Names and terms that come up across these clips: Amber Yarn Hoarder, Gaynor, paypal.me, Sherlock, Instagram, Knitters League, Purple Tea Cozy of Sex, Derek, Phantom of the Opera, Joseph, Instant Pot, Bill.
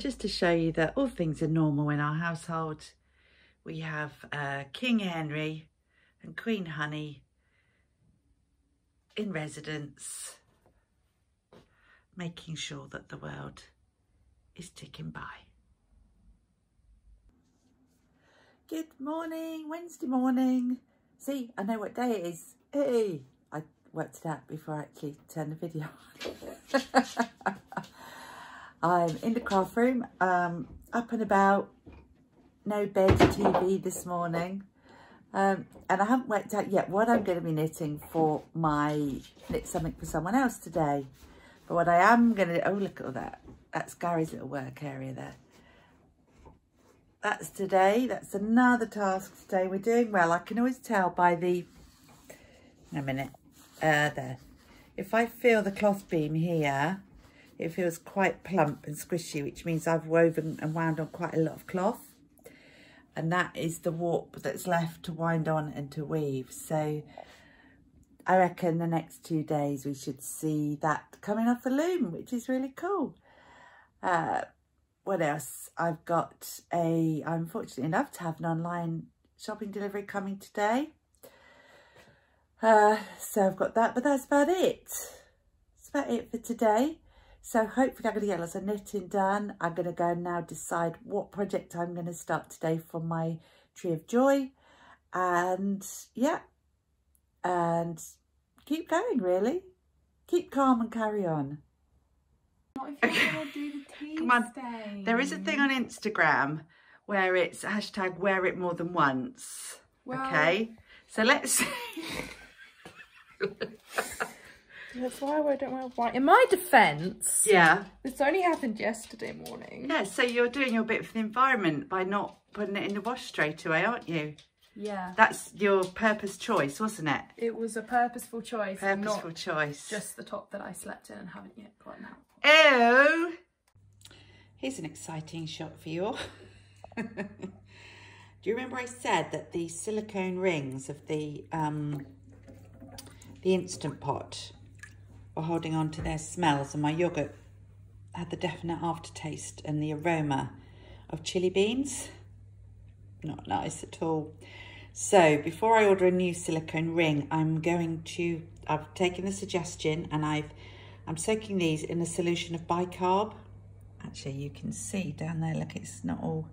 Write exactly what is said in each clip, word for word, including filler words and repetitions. just to show you that all things are normal in our household. We have uh, King Henry and Queen Honey in residence, making sure that the world is ticking by. Good morning, Wednesday morning. See, I know what day it is. Hey, I worked it out before I actually turned the video on. I'm in the craft room, um, up and about, no bed T V this morning. Um, and I haven't worked out yet what I'm going to be knitting for my knit something for someone else today. But what I am going to, oh look at all that, that's Gary's little work area there. That's today, that's another task today. We're doing well. I can always tell by the, in a minute, uh, there. If I feel the cloth beam here, it feels quite plump and squishy, which means I've woven and wound on quite a lot of cloth. And that is the warp that's left to wind on and to weave. So I reckon the next two days we should see that coming off the loom, which is really cool. Uh, what else? I've got a, I'm fortunate enough to have an online shopping delivery coming today. Uh, so I've got that, but that's about it. That's about it for today. So hopefully I'm going to get lots of knitting done. I'm going to go and now decide what project I'm going to start today for my Tree of Joy. And yeah, and keep going really. Keep calm and carry on. What if you're going to do the tea Come on. Stain? There is a thing on Instagram where it's hashtag wear it more than once. Well, okay, so let's see. That's why I don't wear white. In my defence, yeah, this only happened yesterday morning. Yeah, so you're doing your bit for the environment by not putting it in the wash straight away, aren't you? Yeah. That's your purpose choice, wasn't it? It was a purposeful choice. Purposeful not choice. Just the top that I slept in and haven't yet gotten out. Oh! Here's an exciting shot for you all. Do you remember I said that the silicone rings of the um the Instant Pot were holding on to their smells, and my yoghurt had the definite aftertaste and the aroma of chili beans? Not nice at all. So before I order a new silicone ring, I'm going to, I've taken the suggestion and I've, I'm soaking these in a solution of bicarb. Actually, you can see down there, look, it's not all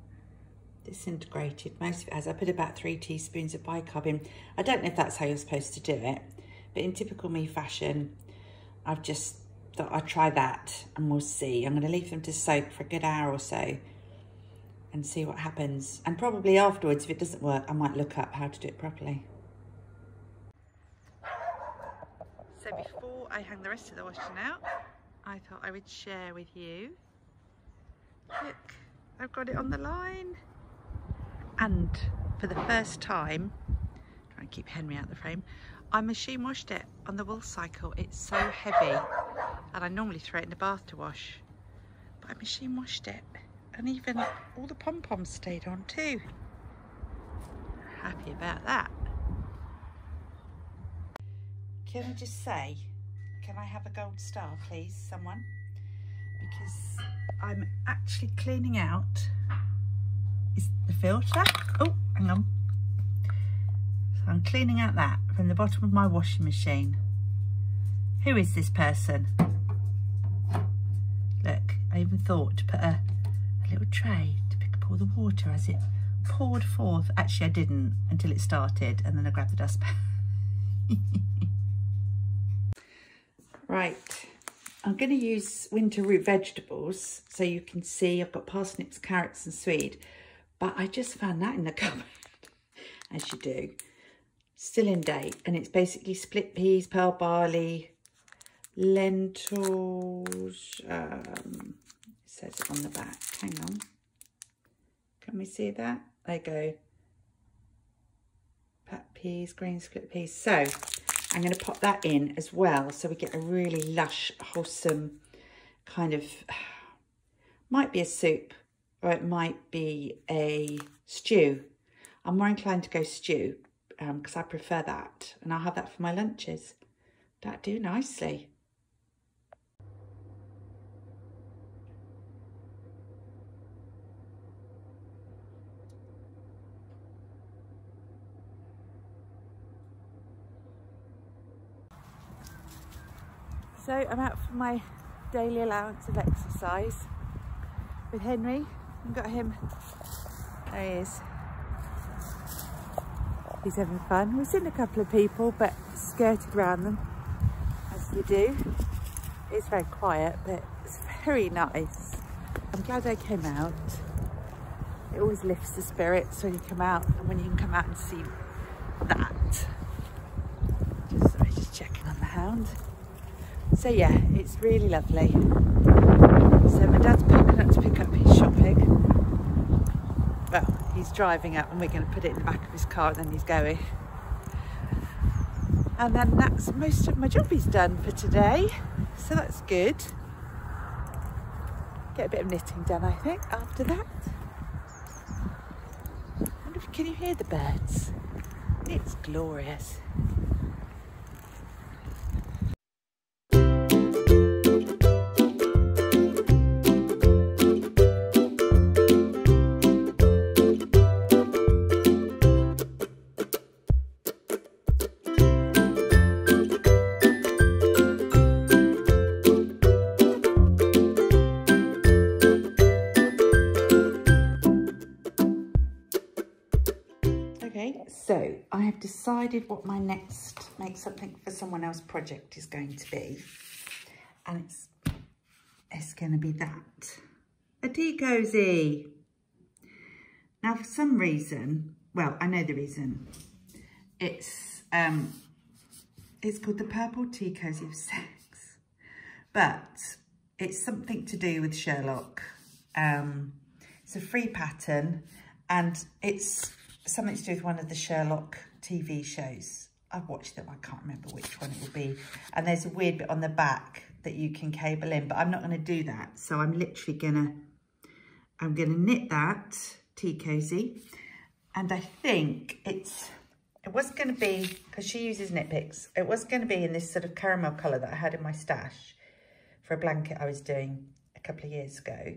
disintegrated. Most of it has. I put about three teaspoons of bicarb in. I don't know if that's how you're supposed to do it, but in typical me fashion, I've just thought I'd try that and we'll see. I'm going to leave them to soak for a good hour or so and see what happens. And probably afterwards, if it doesn't work, I might look up how to do it properly. So before I hang the rest of the washing out, I thought I would share with you. Look, I've got it on the line. And for the first time, try and keep Henry out of the frame, I machine washed it on the wool cycle. It's so heavy and I normally throw it in the bath to wash, but I machine washed it and even all the pom-poms stayed on too. Happy about that. Can I just say, can I have a gold star please, someone? Because I'm actually cleaning out is the filter. Oh, hang on. I'm cleaning out that from the bottom of my washing machine. Who is this person? Look, I even thought to put a, a little tray to pick up all the water as it poured forth. Actually, I didn't until it started, and then I grabbed the dustpan. Right, I'm going to use winter root vegetables, so you can see I've got parsnips, carrots and swede, but I just found that in the cupboard, as you do. Still in date, and it's basically split peas, pearl barley, lentils, um, it says it on the back, hang on, can we see that? There you go, pat peas, green split peas. So I'm going to pop that in as well, so we get a really lush, wholesome kind of, might be a soup or it might be a stew. I'm more inclined to go stew, because um, I prefer that, and I'll have that for my lunches. That do nicely. So I'm out for my daily allowance of exercise with Henry. I've got him, there he is. He's having fun. We've seen a couple of people, but skirted around them, as you do. It's very quiet, but it's very nice. I'm glad I came out. It always lifts the spirits when you come out, and when you can come out and see that. Just, sorry, just checking on the hound. So yeah, it's really lovely. So my dad's packing up to pick up his shopping. Well, he's driving up and we're going to put it in the back of his car and then he's going. And then that's most of my job he's done for today. So that's good. Get a bit of knitting done, I think, after that. I wonder if, can you hear the birds? It's glorious. So I have decided what my next make something for someone else project is going to be, and it's it's going to be that, a tea cozy. Now for some reason, well I know the reason, it's um it's called the Purple Tea Cozy of Sex, but it's something to do with Sherlock. Um, it's a free pattern and it's something to do with one of the Sherlock T V shows. I've watched them, I can't remember which one it will be. And there's a weird bit on the back that you can cable in, but I'm not gonna do that. So I'm literally gonna, I'm gonna knit that tea cozy. And I think it's, it was gonna be, cause she uses knit picks, it was gonna be in this sort of caramel color that I had in my stash for a blanket I was doing a couple of years ago.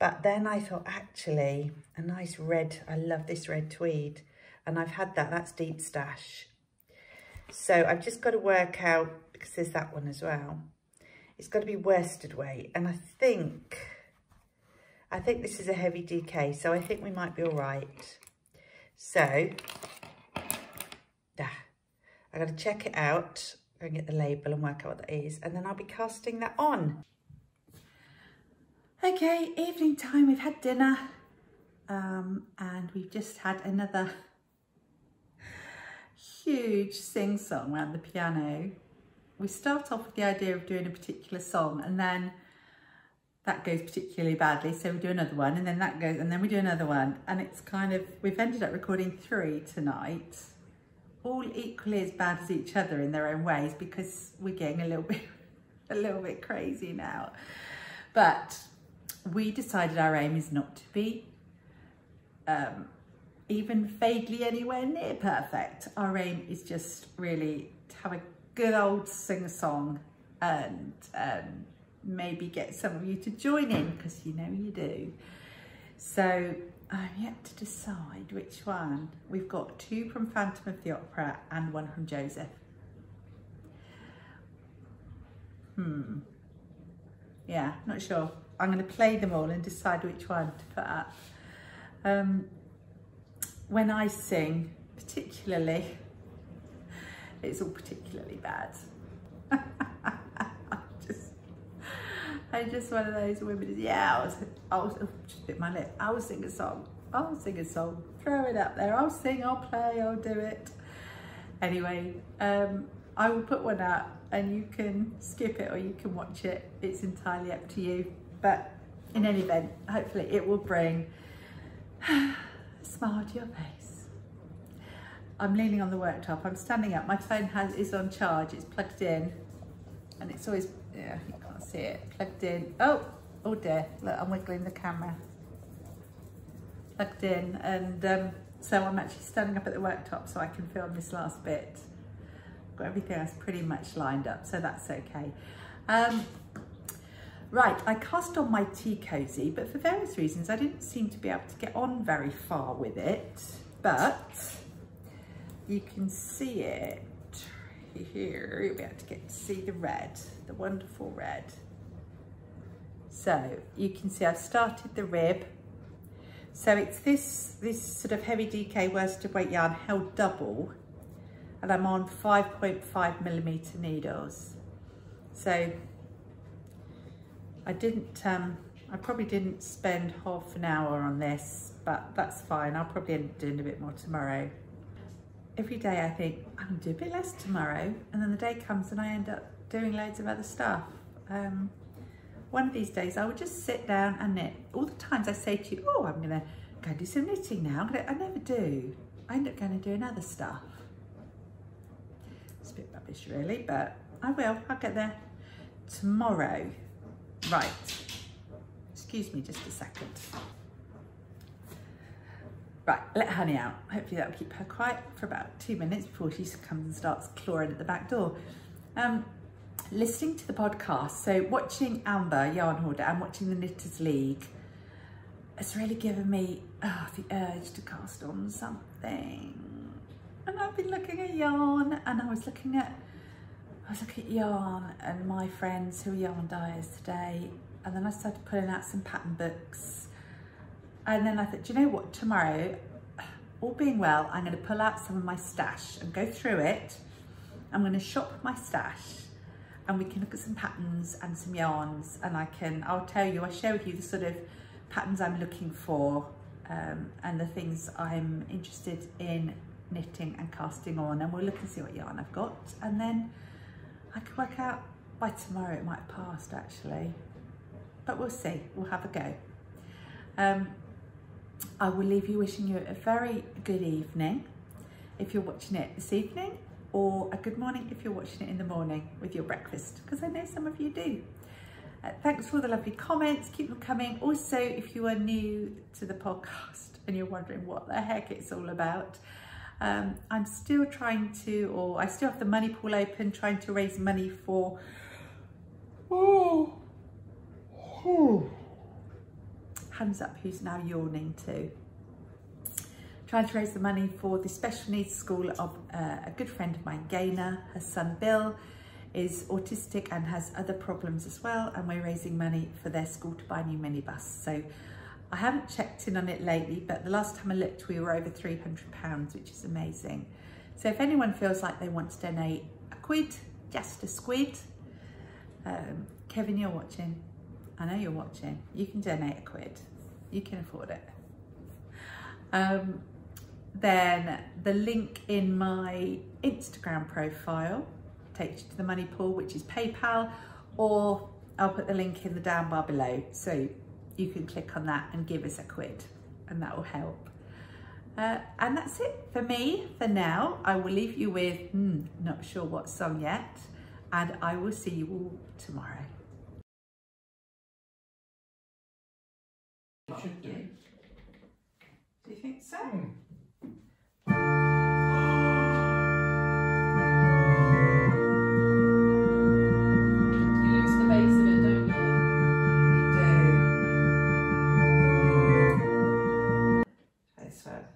But then I thought, actually, a nice red, I love this red tweed. And I've had that, that's deep stash. So I've just got to work out, because there's that one as well. It's got to be worsted weight. And I think, I think this is a heavy D K, so I think we might be all right. So, yeah, I got to check it out, go and get the label and work out what that is. And then I'll be casting that on. Okay, evening time, we've had dinner um, and we've just had another huge sing-song around the piano. We start off with the idea of doing a particular song and then that goes particularly badly, so we do another one and then that goes and then we do another one, and it's kind of, we've ended up recording three tonight, all equally as bad as each other in their own ways because we're getting a little bit, a little bit crazy now. But we decided our aim is not to be um, even vaguely anywhere near perfect. Our aim is just really to have a good old sing-a-song and um, maybe get some of you to join in, because you know you do. So I'm yet to decide which one. We've got two from Phantom of the Opera and one from Joseph. Hmm. Yeah, not sure. I'm going to play them all and decide which one to put up. Um, when I sing, particularly, it's all particularly bad. I'm just, I'm just one of those women who's, yeah, I'll, I'll, I'll just bit my lip. I'll sing a song. I'll sing a song. Throw it up there. I'll sing, I'll play, I'll do it. Anyway, um, I will put one up. And you can skip it or you can watch it. It's entirely up to you. But in any event, hopefully it will bring a smile to your face. I'm leaning on the worktop. I'm standing up. My phone has is on charge. It's plugged in. And it's always, yeah, you can't see it. Plugged in. Oh, oh dear. Look, I'm wiggling the camera. Plugged in. And um, so I'm actually standing up at the worktop so I can film this last bit. Everything else pretty much lined up, so that's okay. Um, right, I cast on my tea cozy, but for various reasons I didn't seem to be able to get on very far with it, but you can see it here, you'll be able to get to see the red, the wonderful red. So you can see I've started the rib. So it's this, this sort of heavy D K worsted weight yarn held double, and I'm on five point five millimeter needles. So I didn't, um, I probably didn't spend half an hour on this, but that's fine. I'll probably end up doing a bit more tomorrow. Every day I think, I'm gonna do a bit less tomorrow. And then the day comes and I end up doing loads of other stuff. Um, one of these days I would just sit down and knit. All the times I say to you, oh, I'm gonna go do some knitting now. I'm gonna, I never do. I end up going and doing other stuff. It's a bit rubbish really, but I will, I'll get there tomorrow. Right, excuse me just a second. Right, let Honey out. Hopefully that'll keep her quiet for about two minutes before she comes and starts clawing at the back door. Um, listening to the podcast, so watching Amber Yarn Hoarder and watching the Knitters League has really given me oh, the urge to cast on something. And I've been looking at yarn, and I was looking at I was looking at yarn and my friends who are yarn dyers today, and then I started pulling out some pattern books. And then I thought, do you know what, tomorrow, all being well, I'm going to pull out some of my stash and go through it. I'm going to shop my stash and we can look at some patterns and some yarns, and I can, I'll tell you, I'll share with you the sort of patterns I'm looking for um, and the things I'm interested in knitting and casting on, and we'll look and see what yarn I've got, and then I can work out by tomorrow, it might have passed actually, but we'll see, we'll have a go. Um, I will leave you wishing you a very good evening if you're watching it this evening, or a good morning if you're watching it in the morning with your breakfast, because I know some of you do. Uh, thanks for all the lovely comments, keep them coming. Also, if you are new to the podcast and you're wondering what the heck it's all about, um, I'm still trying to, or I still have the money pool open, trying to raise money for, oh, oh. hands up who's now yawning too. Trying to raise the money for the special needs school of uh, a good friend of mine, Gaynor. Her son Bill is autistic and has other problems as well, and we're raising money for their school to buy a new minibus. So I haven't checked in on it lately, but the last time I looked we were over three hundred pounds, which is amazing. So if anyone feels like they want to donate a quid, just a squid, um, Kevin, you're watching. I know you're watching. You can donate a quid. You can afford it. Um, then the link in my Instagram profile takes you to the money pool, which is PayPal, or I'll put the link in the down bar below, so you can click on that and give us a quid, and that will help. Uh, and that's it for me for now. I will leave you with mm, not sure what song yet, and I will see you all tomorrow. It should do. Do you think so? Mm. You lose the base of it, don't you? We do. Try this one.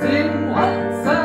Sing once